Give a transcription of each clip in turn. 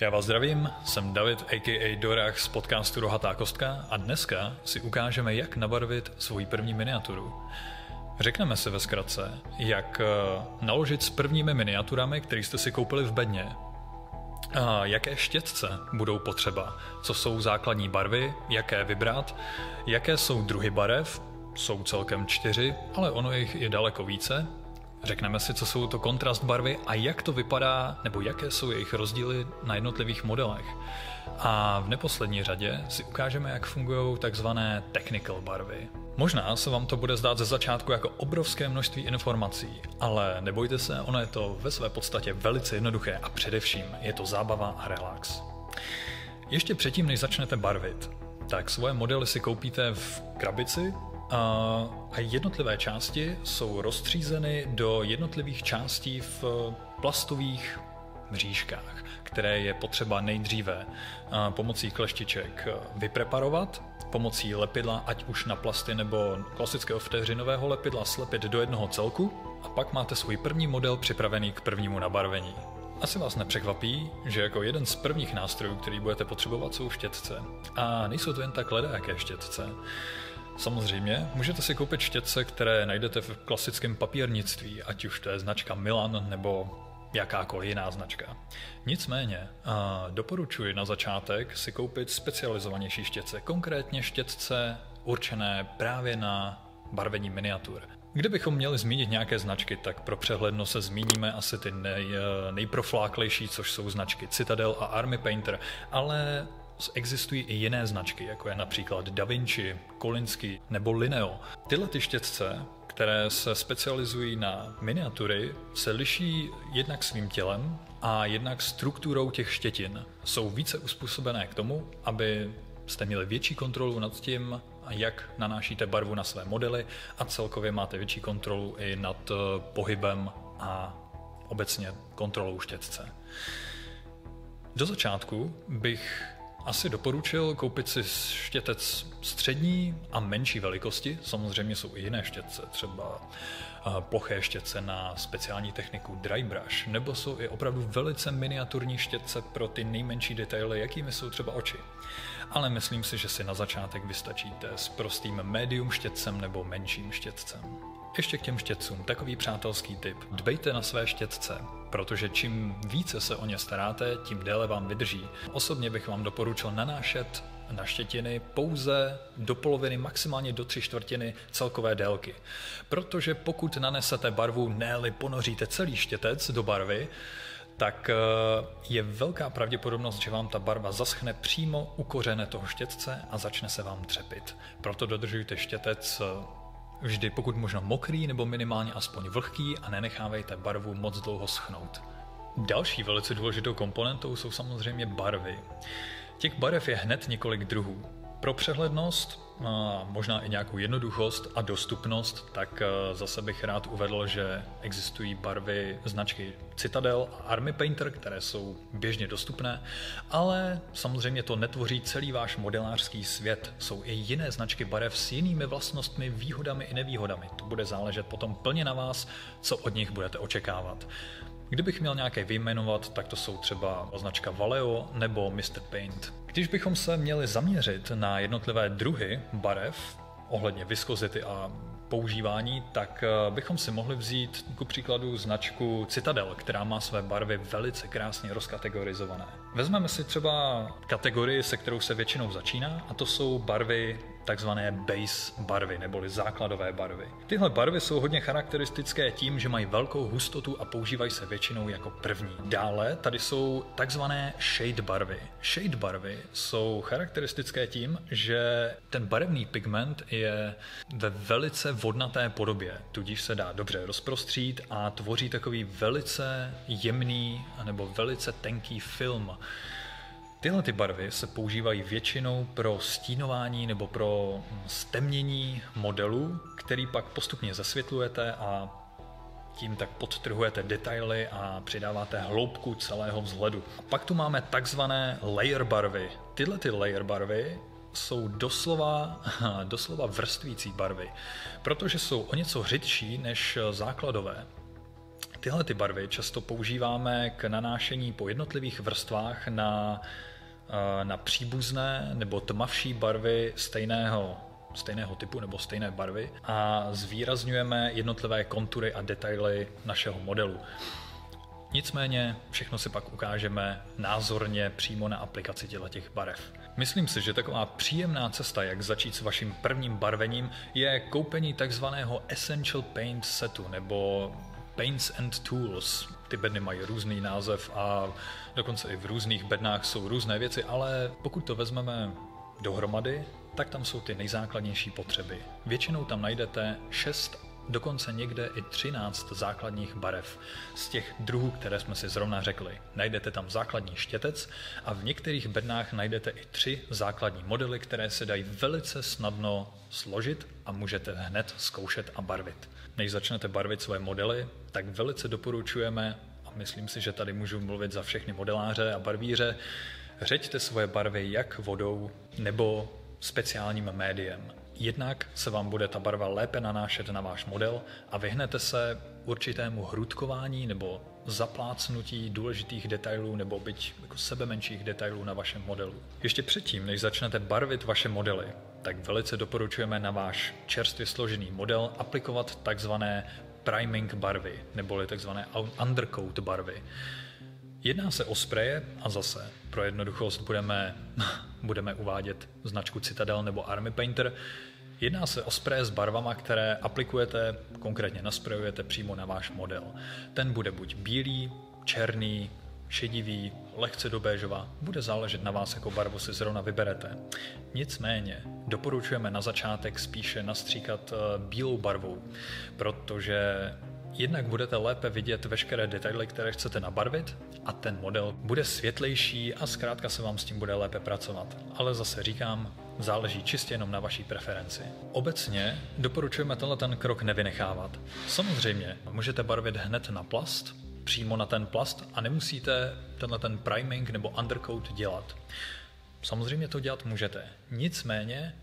Já vás zdravím, jsem David a.k.a. Dorreah z podcastu Rohatá kostka a dneska si ukážeme, jak nabarvit svoji první miniaturu. Řekneme si ve zkratce, jak naložit s prvními miniaturami, které jste si koupili v bedně. A jaké štětce budou potřeba, co jsou základní barvy, jaké vybrat, jaké jsou druhy barev, jsou celkem 4, ale ono jich je daleko více. Řekneme si, co jsou to kontrast barvy a jak to vypadá, nebo jaké jsou jejich rozdíly na jednotlivých modelech. A v neposlední řadě si ukážeme, jak fungují takzvané technical barvy. Možná se vám to bude zdát ze začátku jako obrovské množství informací, ale nebojte se, ono je to ve své podstatě velice jednoduché a především je to zábava a relax. Ještě předtím, než začnete barvit, tak svoje modely si koupíte v krabici, a jednotlivé části jsou rozstřízeny do jednotlivých částí v plastových mřížkách, které je potřeba nejdříve pomocí kleštiček vypreparovat, pomocí lepidla, ať už na plasty nebo klasického vteřinového lepidla, slepit do jednoho celku a pak máte svůj první model připravený k prvnímu nabarvení. Asi vás nepřekvapí, že jako jeden z prvních nástrojů, který budete potřebovat, jsou štětce. A nejsou to jen tak ledajaké štětce. Samozřejmě, můžete si koupit štětce, které najdete v klasickém papírnictví, ať už to je značka Milan nebo jakákoliv jiná značka. Nicméně, doporučuji na začátek si koupit specializovanější štětce, konkrétně štětce určené právě na barvení miniatur. Kdybychom měli zmínit nějaké značky, tak pro přehlednost se zmíníme asi ty nejprofláklejší, což jsou značky Citadel a Army Painter, ale existují i jiné značky, jako je například Da Vinci, Kolinsky nebo Lineo. Tyhle ty štětce, které se specializují na miniatury, se liší jednak svým tělem a jednak strukturou těch štětin. Jsou více uspůsobené k tomu, aby jste měli větší kontrolu nad tím, jak nanášíte barvu na své modely a celkově máte větší kontrolu i nad pohybem a obecně kontrolou štětce. Do začátku bych asi doporučil koupit si štětec střední a menší velikosti, samozřejmě jsou i jiné štětce, třeba ploché štětce na speciální techniku dry brush, nebo jsou i opravdu velice miniaturní štětce pro ty nejmenší detaily, jakými jsou třeba oči. Ale myslím si, že si na začátek vystačíte s prostým médium štětcem nebo menším štětcem. Ještě k těm štětcům takový přátelský tip. Dbejte na své štětce, protože čím více se o ně staráte, tím déle vám vydrží. Osobně bych vám doporučil nanášet na štětiny pouze do poloviny, maximálně do 3/4 celkové délky. Protože pokud nanesete barvu, ne-li ponoříte celý štětec do barvy, tak je velká pravděpodobnost, že vám ta barva zaschne přímo u kořene toho štětce a začne se vám třepit. Proto dodržujte štětec vždy pokud možno mokrý nebo minimálně aspoň vlhký a nenechávejte barvu moc dlouho schnout. Další velice důležitou komponentou jsou samozřejmě barvy. Těch barev je hned několik druhů. Pro přehlednost, možná i nějakou jednoduchost a dostupnost, tak zase bych rád uvedl, že existují barvy značky Citadel a Army Painter, které jsou běžně dostupné, ale samozřejmě to netvoří celý váš modelářský svět. Jsou i jiné značky barev s jinými vlastnostmi, výhodami i nevýhodami. To bude záležet potom plně na vás, co od nich budete očekávat. Kdybych měl nějaké vyjmenovat, tak to jsou třeba značka Vallejo nebo Mr. Paint. Když bychom se měli zaměřit na jednotlivé druhy barev, ohledně viskozity a používání, tak bychom si mohli vzít ku příkladu značku Citadel, která má své barvy velice krásně rozkategorizované. Vezmeme si třeba kategorii, se kterou se většinou začíná, a to jsou barvy takzvané base barvy, neboli základové barvy. Tyhle barvy jsou hodně charakteristické tím, že mají velkou hustotu a používají se většinou jako první. Dále tady jsou takzvané shade barvy. Shade barvy jsou charakteristické tím, že ten barevný pigment je ve velice vodnaté podobě, tudíž se dá dobře rozprostřít a tvoří takový velice jemný nebo velice tenký film. Tyhle ty barvy se používají většinou pro stínování nebo pro stemnění modelů, který pak postupně zasvětlujete a tím tak podtrhujete detaily a přidáváte hloubku celého vzhledu. A pak tu máme takzvané layer barvy. Tyhle ty layer barvy jsou doslova vrstvící barvy, protože jsou o něco hřitší než základové. Tyhle ty barvy často používáme k nanášení po jednotlivých vrstvách na příbuzné nebo tmavší barvy stejného typu nebo stejné barvy a zvýrazňujeme jednotlivé kontury a detaily našeho modelu. Nicméně všechno si pak ukážeme názorně přímo na aplikaci těch barev. Myslím si, že taková příjemná cesta, jak začít s vaším prvním barvením, je koupení takzvaného Essential Paint setu nebo Paints and Tools. Ty bedny mají různý název a dokonce i v různých bednách jsou různé věci, ale pokud to vezmeme dohromady, tak tam jsou ty nejzákladnější potřeby. Většinou tam najdete 6, dokonce někde i 13 základních barev z těch druhů, které jsme si zrovna řekli. Najdete tam základní štětec a v některých bednách najdete i 3 základní modely, které se dají velice snadno složit a můžete hned zkoušet a barvit. Než začnete barvit své modely, tak velice doporučujeme, a myslím si, že tady můžu mluvit za všechny modeláře a barvíře, řeďte svoje barvy jak vodou nebo speciálním médiem. Jednak se vám bude ta barva lépe nanášet na váš model a vyhnete se určitému hrudkování nebo zaplácnutí důležitých detailů nebo byť jako sebemenších detailů na vašem modelu. Ještě předtím, než začnete barvit vaše modely, tak velice doporučujeme na váš čerstvě složený model aplikovat takzvané priming barvy neboli takzvané undercoat barvy. Jedná se o spreje a zase pro jednoduchost budeme uvádět značku Citadel nebo Army Painter. Jedná se o spreje s barvama, které aplikujete, konkrétně nasprejujete přímo na váš model. Ten bude buď bílý, černý, šedivý, lehce do béžova, bude záležet na vás, jakou barvu si zrovna vyberete. Nicméně doporučujeme na začátek spíše nastříkat bílou barvou, protože jednak budete lépe vidět veškeré detaily, které chcete nabarvit a ten model bude světlejší a zkrátka se vám s tím bude lépe pracovat. Ale zase říkám, záleží čistě jenom na vaší preferenci. Obecně doporučujeme ten krok nevynechávat. Samozřejmě můžete barvit hned na plast, přímo na ten plast a nemusíte ten priming nebo undercoat dělat. Samozřejmě to dělat můžete, nicméně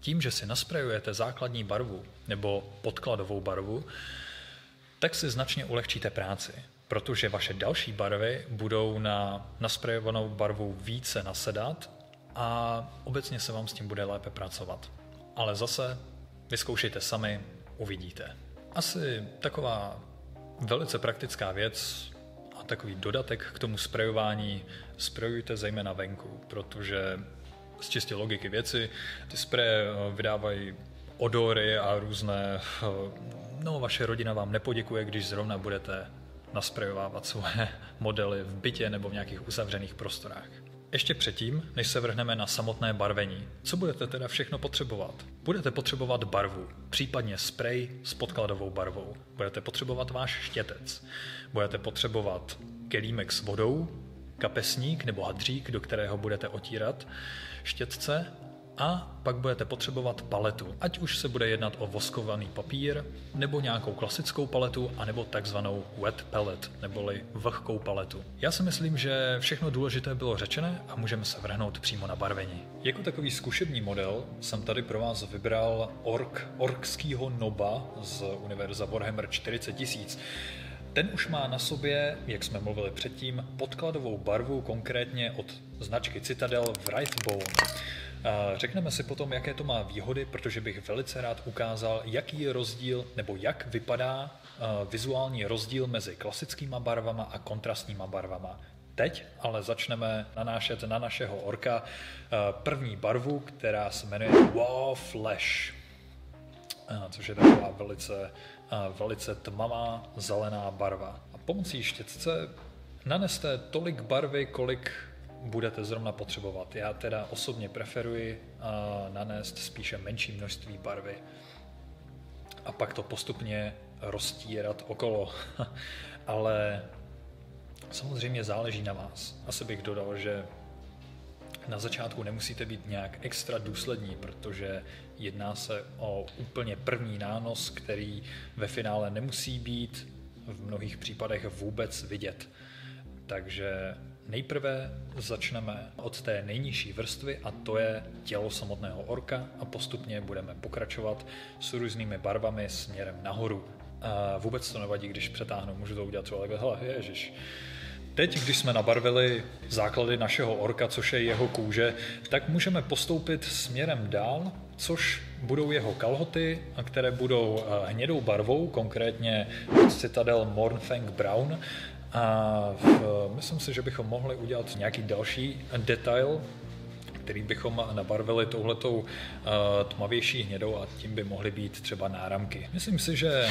tím, že si nasprejujete základní barvu nebo podkladovou barvu, tak si značně ulehčíte práci, protože vaše další barvy budou na nasprejovanou barvu více nasedat a obecně se vám s tím bude lépe pracovat. Ale zase vyzkoušejte sami, uvidíte. Asi taková velice praktická věc a takový dodatek k tomu sprejování, sprejujte zejména venku, protože z čistě logiky věci, ty spreje vydávají odory a různé, vaše rodina vám nepoděkuje, když zrovna budete nasprejovávat svoje modely v bytě nebo v nějakých uzavřených prostorách. Ještě předtím, než se vrhneme na samotné barvení, co budete teda všechno potřebovat? Budete potřebovat barvu, případně sprej s podkladovou barvou. Budete potřebovat váš štětec. Budete potřebovat kelímek s vodou, kapesník nebo hadřík, do kterého budete otírat štětce a pak budete potřebovat paletu. Ať už se bude jednat o voskovaný papír nebo nějakou klasickou paletu anebo takzvanou wet palette neboli vlhkou paletu. Já si myslím, že všechno důležité bylo řečené a můžeme se vrhnout přímo na barvení. Jako takový zkušební model jsem tady pro vás vybral orkskýho noba z univerza Warhammer 40 000. Ten už má na sobě, jak jsme mluvili předtím, podkladovou barvu, konkrétně od značky Citadel Wraithbone. Řekneme si potom, jaké to má výhody, protože bych velice rád ukázal, jaký je rozdíl, nebo jak vypadá vizuální rozdíl mezi klasickýma barvama a kontrastníma barvama. Teď ale začneme nanášet na našeho orka první barvu, která se jmenuje Wolf Flash, což je taková velice tmavá zelená barva. A pomocí štětce naneste tolik barvy, kolik budete zrovna potřebovat. Já teda osobně preferuji nanést spíše menší množství barvy a pak to postupně roztírat okolo. Ale samozřejmě záleží na vás. Asi bych dodal, že na začátku nemusíte být nějak extra důslední, protože jedná se o úplně první nános, který ve finále nemusí být v mnohých případech vůbec vidět. Takže nejprve začneme od té nejnižší vrstvy a to je tělo samotného orka a postupně budeme pokračovat s různými barvami směrem nahoru. Vůbec to nevadí, když přetáhnu, můžu to udělat třeba takhle, hele, ježiš. Teď, když jsme nabarvili základy našeho orka, což je jeho kůže, tak můžeme postoupit směrem dál, což budou jeho kalhoty, které budou hnědou barvou, konkrétně Citadel Mornfang Brown. A myslím si, že bychom mohli udělat nějaký další detail, který bychom nabarvili touhletou tmavější hnědou a tím by mohly být třeba náramky. Myslím si, že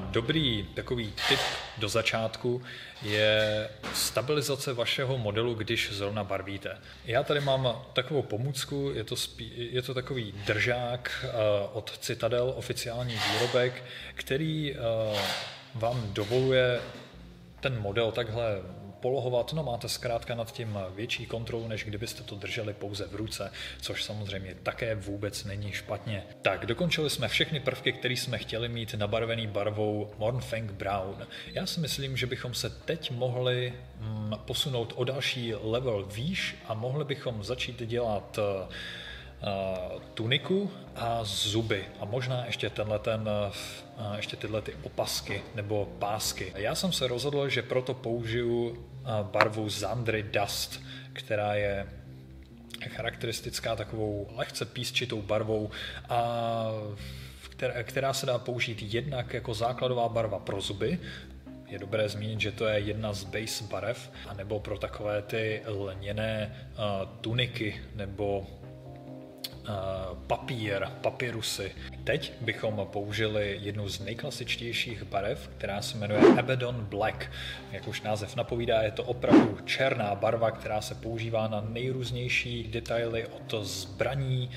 dobrý takový tip do začátku je stabilizace vašeho modelu, když zrovna barvíte. Já tady mám takovou pomůcku, je to takový držák od Citadel, oficiální výrobek, který vám dovoluje ten model takhle polohovat, no máte zkrátka nad tím větší kontrolu, než kdybyste to drželi pouze v ruce, což samozřejmě také vůbec není špatně. Tak, dokončili jsme všechny prvky, které jsme chtěli mít nabarvený barvou Mornfang Brown. Já si myslím, že bychom se teď mohli posunout o další level výš a mohli bychom začít dělat tuniku a zuby a možná ještě ještě tyhle ty opasky nebo pásky. Já jsem se rozhodl, že proto použiju barvu Zandry Dust, která je charakteristická takovou lehce písčitou barvou a která se dá použít jednak jako základová barva pro zuby. Je dobré zmínit, že to je jedna z base barev, anebo pro takové ty lněné tuniky nebo papírusy. Teď bychom použili jednu z nejklasičtějších barev, která se jmenuje Abaddon Black. Jak už název napovídá, je to opravdu černá barva, která se používá na nejrůznější detaily od zbraní,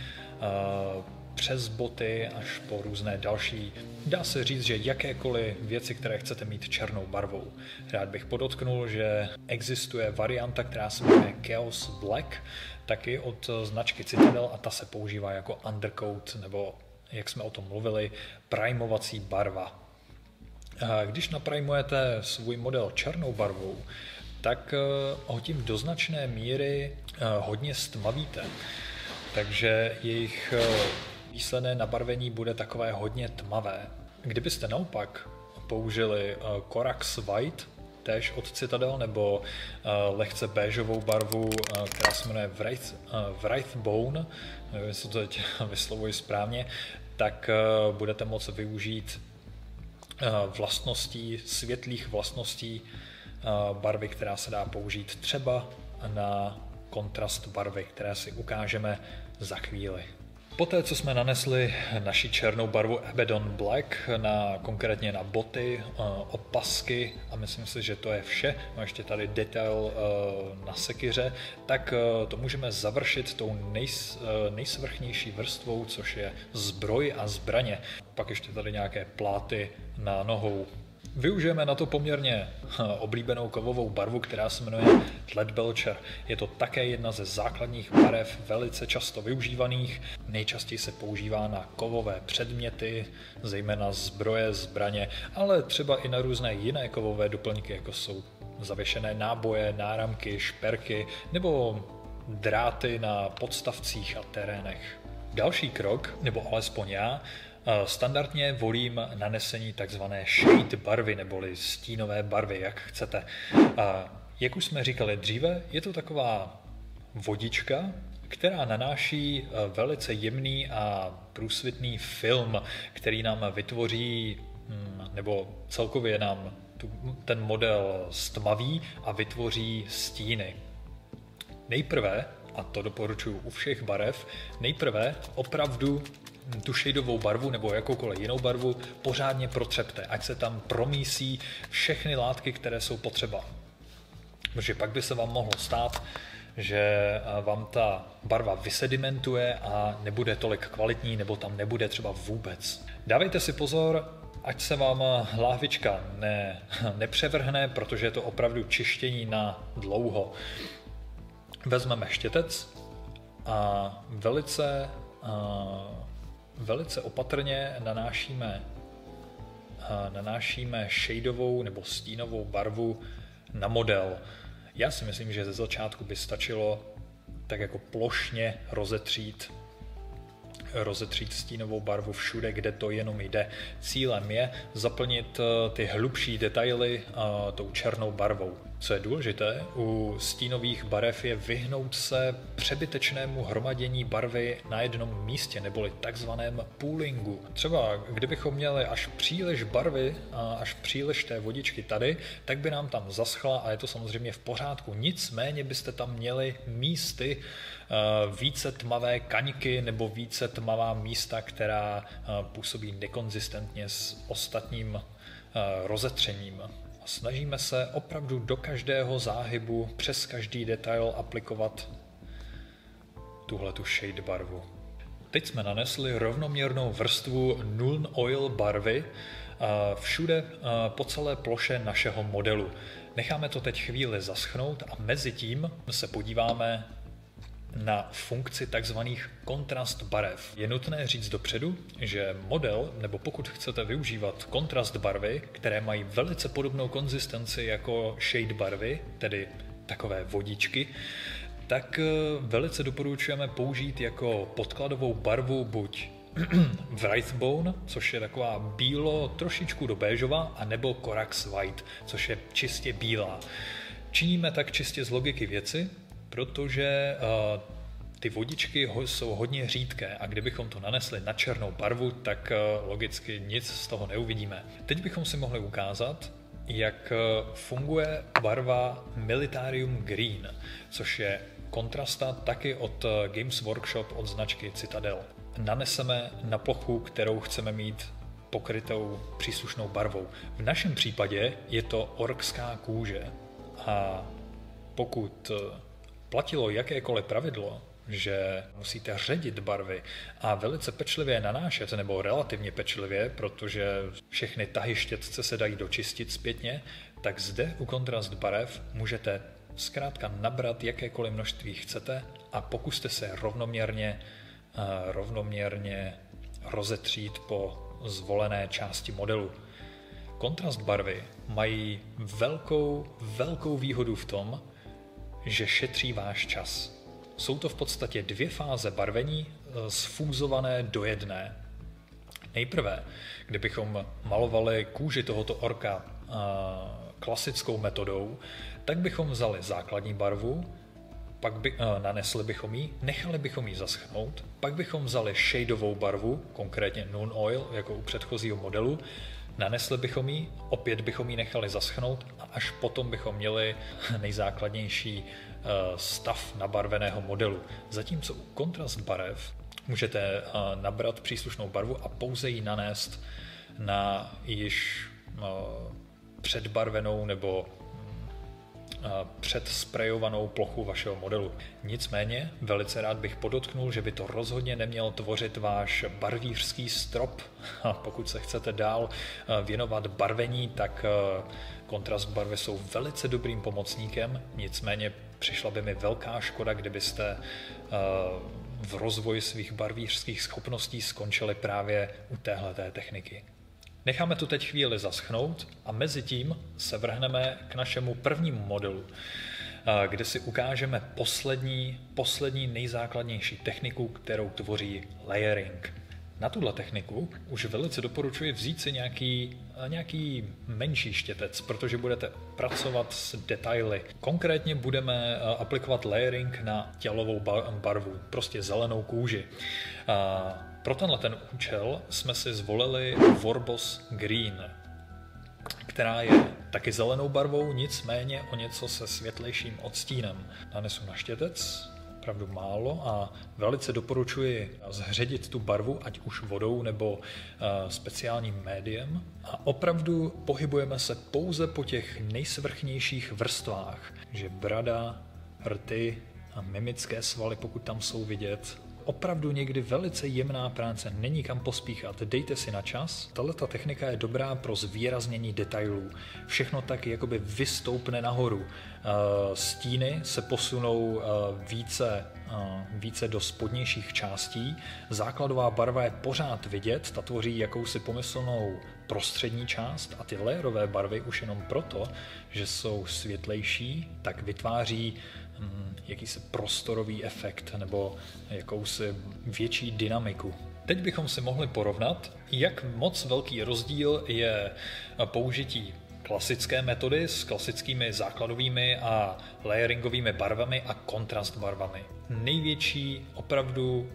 přes boty až po různé další. Dá se říct, že jakékoliv věci, které chcete mít černou barvou. Rád bych podotknul, že existuje varianta, která se jmenuje Chaos Black, taky od značky Citadel a ta se používá jako undercoat, nebo jak jsme o tom mluvili, primovací barva. Když naprimujete svůj model černou barvou, tak ho tím do značné míry hodně stmavíte. Takže jejich výsledné nabarvení bude takové hodně tmavé. Kdybyste naopak použili Corax White, též od Citadel, nebo lehce béžovou barvu, která se jmenuje Wraithbone, nevím, jestli to teď vyslovuji správně, tak budete moct využít světlých vlastností barvy, která se dá použít třeba na kontrast barvy, které si ukážeme za chvíli. Poté, co jsme nanesli naši černou barvu Abaddon Black, konkrétně na boty, opasky a myslím si, že to je vše, no ještě tady detail na sekyře, tak to můžeme završit tou nejsvrchnější vrstvou, což je zbroj a zbraně. Pak ještě tady nějaké pláty na nohou. Využijeme na to poměrně oblíbenou kovovou barvu, která se jmenuje Leadbelcher. Je to také jedna ze základních barev, velice často využívaných. Nejčastěji se používá na kovové předměty, zejména zbroje, zbraně, ale třeba i na různé jiné kovové doplňky, jako jsou zavěšené náboje, náramky, šperky nebo dráty na podstavcích a terénech. Další krok, nebo alespoň já, standardně volím nanesení takzvané shade barvy, neboli stínové barvy, jak chcete. Jak už jsme říkali dříve, je to taková vodička, která nanáší velice jemný a průsvitný film, který nám vytvoří, nebo celkově nám ten model stmaví a vytvoří stíny. Nejprve, a to doporučuji u všech barev, nejprve opravdu tu šejdovou barvu nebo jakoukoliv jinou barvu pořádně protřepte, ať se tam promísí všechny látky, které jsou potřeba. Protože pak by se vám mohlo stát, že vám ta barva vysedimentuje a nebude tolik kvalitní, nebo tam nebude třeba vůbec. Dávejte si pozor, ať se vám láhvička nepřevrhne, protože je to opravdu čištění na dlouho. Vezmeme štětec a velice opatrně nanášíme šejdovou nebo stínovou barvu na model. Já si myslím, že ze začátku by stačilo tak jako plošně rozetřít rozetřít stínovou barvu všude, kde to jenom jde. Cílem je zaplnit ty hlubší detaily tou černou barvou. Co je důležité u stínových barev je vyhnout se přebytečnému hromadění barvy na jednom místě, neboli takzvaném poolingu. Třeba kdybychom měli až příliš barvy a až příliš té vodičky tady, tak by nám tam zaschla a je to samozřejmě v pořádku. Nicméně byste tam měli místy více tmavé kaňky nebo více tmavá místa, která působí nekonzistentně s ostatním rozetřením. Snažíme se opravdu do každého záhybu, přes každý detail aplikovat tuhletu shade barvu. Teď jsme nanesli rovnoměrnou vrstvu Nuln Oil barvy všude po celé ploše našeho modelu. Necháme to teď chvíli zaschnout a mezi tím se podíváme na funkci tzv. Kontrast barev. Je nutné říct dopředu, že model, nebo pokud chcete využívat kontrast barvy, které mají velice podobnou konzistenci jako shade barvy, tedy takové vodičky, tak velice doporučujeme použít jako podkladovou barvu buď Wraithbone, což je taková bílo trošičku do béžová, anebo Corax White, což je čistě bílá. Činíme tak čistě z logiky věci, protože ty vodičky jsou hodně řídké a kdybychom to nanesli na černou barvu, tak logicky nic z toho neuvidíme. Teď bychom si mohli ukázat, jak funguje barva Militarium Green, což je kontrasta taky od Games Workshop od značky Citadel. Naneseme na plochu, kterou chceme mít pokrytou příslušnou barvou. V našem případě je to orkská kůže a pokud platilo jakékoliv pravidlo, že musíte ředit barvy a velice pečlivě nanášet, nebo relativně pečlivě, protože všechny tahy štětce se dají dočistit zpětně, tak zde u kontrast barev můžete zkrátka nabrat jakékoliv množství chcete a pokuste se rovnoměrně rozetřít po zvolené části modelu. Kontrast barvy mají velkou výhodu v tom, že šetří váš čas. Jsou to v podstatě dvě fáze barvení sfúzované do jedné. Nejprve, kdybychom malovali kůži tohoto orka klasickou metodou, tak bychom vzali základní barvu, nanesli bychom ji, nechali bychom ji zaschnout, pak bychom vzali shadeovou barvu, konkrétně Nuln Oil, jako u předchozího modelu, nanesli bychom ji, opět bychom ji nechali zaschnout a až potom bychom měli nejzákladnější stav nabarveného modelu. Zatímco u kontrast barev můžete nabrat příslušnou barvu a pouze ji nanést na již předbarvenou nebo předsprejovanou plochu vašeho modelu. Nicméně velice rád bych podotknul, že by to rozhodně neměl tvořit váš barvířský strop. A pokud se chcete dál věnovat barvení, tak kontrast barvy jsou velice dobrým pomocníkem, nicméně přišla by mi velká škoda, kdybyste v rozvoji svých barvířských schopností skončili právě u téhleté techniky. Necháme to teď chvíli zaschnout a mezi tím se vrhneme k našemu prvnímu modelu, kde si ukážeme poslední nejzákladnější techniku, kterou tvoří layering. Na tuhle techniku už velice doporučuji vzít si nějaký menší štětec, protože budete pracovat s detaily. Konkrétně budeme aplikovat layering na tělovou barvu, prostě zelenou kůži. Pro tenhle ten účel jsme si zvolili Warboss Green, která je taky zelenou barvou, nicméně o něco se světlejším odstínem. Nanesu na štětec opravdu málo a velice doporučuji zředit tu barvu, ať už vodou nebo speciálním médiem. A opravdu pohybujeme se pouze po těch nejsvrchnějších vrstvách, že brada, rty a mimické svaly, pokud tam jsou vidět. Opravdu někdy velice jemná práce, není kam pospíchat, dejte si na čas. Tato technika je dobrá pro zvýraznění detailů. Všechno tak jakoby vystoupne nahoru. Stíny se posunou více do spodnějších částí. Základová barva je pořád vidět, ta tvoří jakousi pomyslnou prostřední část a ty layerové barvy už jenom proto, že jsou světlejší, tak vytváří jakýsi prostorový efekt nebo jakousi větší dynamiku. Teď bychom si mohli porovnat, jak moc velký rozdíl je použití klasické metody s klasickými základovými a layeringovými barvami a kontrast barvami. Největší opravdu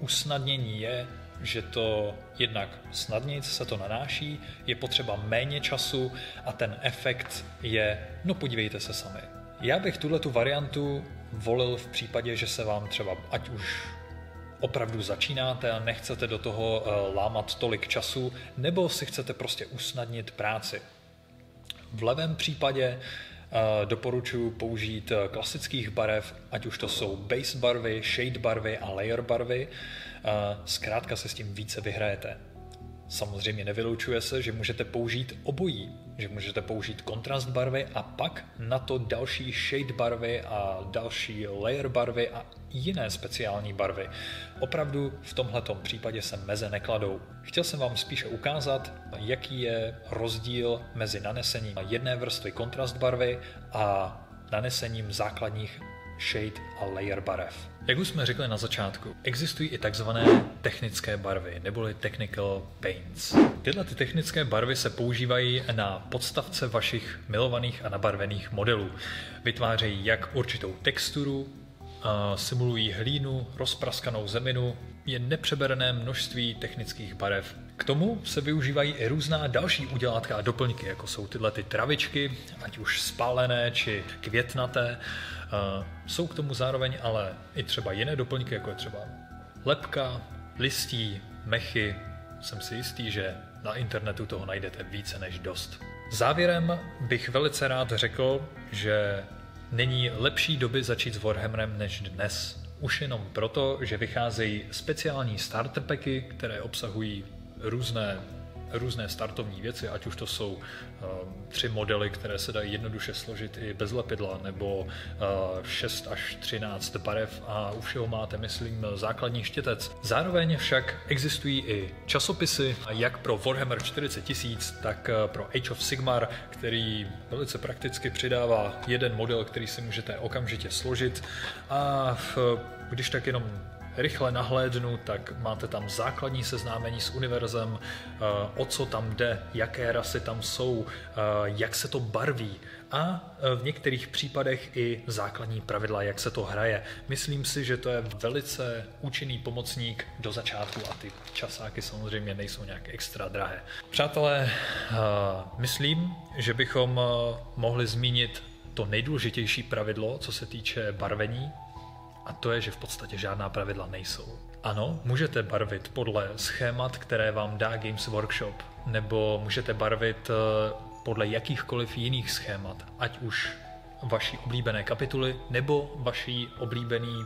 usnadnění je, že to jednak snadněji se to nanáší, je potřeba méně času a ten efekt je, no podívejte se sami. Já bych tuhletu variantu volil v případě, že se vám třeba, ať už opravdu začínáte a nechcete do toho lámat tolik času, nebo si chcete prostě usnadnit práci. V levém případě doporučuji použít klasických barev, ať už to jsou base barvy, shade barvy a layer barvy. Zkrátka se s tím více vyhrajete. Samozřejmě nevyloučuje se, že můžete použít obojí, že můžete použít kontrast barvy a pak na to další shade barvy a další layer barvy a jiné speciální barvy. Opravdu v tomhletom případě se meze nekladou. Chtěl jsem vám spíše ukázat, jaký je rozdíl mezi nanesením jedné vrstvy kontrast barvy a nanesením základních shade a layer barev. Jak už jsme řekli na začátku, existují i takzvané technické barvy, neboli technical paints. Tyhle technické barvy se používají na podstavce vašich milovaných a nabarvených modelů. Vytvářejí jak určitou texturu, simulují hlínu, rozpraskanou zeminu, je nepřeberné množství technických barev. K tomu se využívají i různá další udělátka a doplňky, jako jsou tyhle travičky, ať už spálené či květnaté. Jsou k tomu zároveň ale i třeba jiné doplňky, jako je třeba lepka, listí, mechy. Jsem si jistý, že na internetu toho najdete více než dost. Závěrem bych velice rád řekl, že není lepší doby začít s Warhammerem než dnes. Už jenom proto, že vycházejí speciální starter packy, které obsahují různé startovní věci, ať už to jsou 3 modely, které se dají jednoduše složit i bez lepidla, nebo 6 až 13 barev a u všeho máte, myslím, základní štětec. Zároveň však existují i časopisy, jak pro Warhammer 40 000, tak pro Age of Sigmar, který velice prakticky přidává jeden model, který si můžete okamžitě složit a když tak jenom rychle nahlédnu, tak máte tam základní seznámení s univerzem, o co tam jde, jaké rasy tam jsou, jak se to barví a v některých případech i základní pravidla, jak se to hraje. Myslím si, že to je velice účinný pomocník do začátku a ty časáky samozřejmě nejsou nějak extra drahé. Přátelé, myslím, že bychom mohli zmínit to nejdůležitější pravidlo, co se týče barvení, a to je, že v podstatě žádná pravidla nejsou. Ano, můžete barvit podle schémat, které vám dá Games Workshop, nebo můžete barvit podle jakýchkoliv jiných schémat, ať už vaší oblíbené kapituly, nebo vaší oblíbené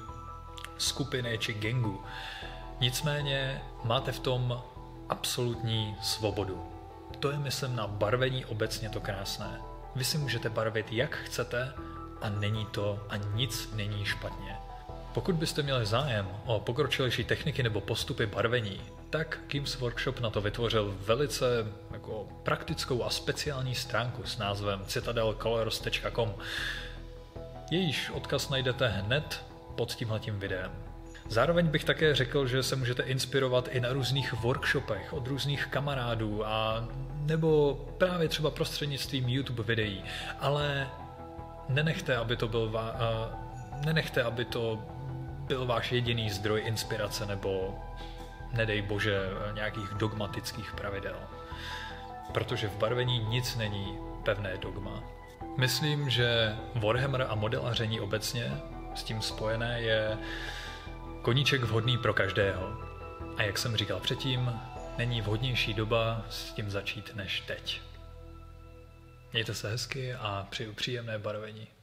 skupiny či gangu. Nicméně máte v tom absolutní svobodu. To je, myslím, na barvení obecně to krásné. Vy si můžete barvit, jak chcete, a není to a nic není špatně. Pokud byste měli zájem o pokročilejší techniky nebo postupy barvení, tak Games Workshop na to vytvořil velice jako praktickou a speciální stránku s názvem citadelcolour.com. Jejíž odkaz najdete hned pod tímhletím videem. Zároveň bych také řekl, že se můžete inspirovat i na různých workshopech od různých kamarádů a nebo právě třeba prostřednictvím YouTube videí, ale nenechte, aby to byl byl váš jediný zdroj inspirace nebo, nedej bože, nějakých dogmatických pravidel. Protože v barvení nic není pevné dogma. Myslím, že Warhammer a modelaření obecně s tím spojené je koníček vhodný pro každého. A jak jsem říkal předtím, není vhodnější doba s tím začít než teď. Mějte se hezky a přeju příjemné barvení.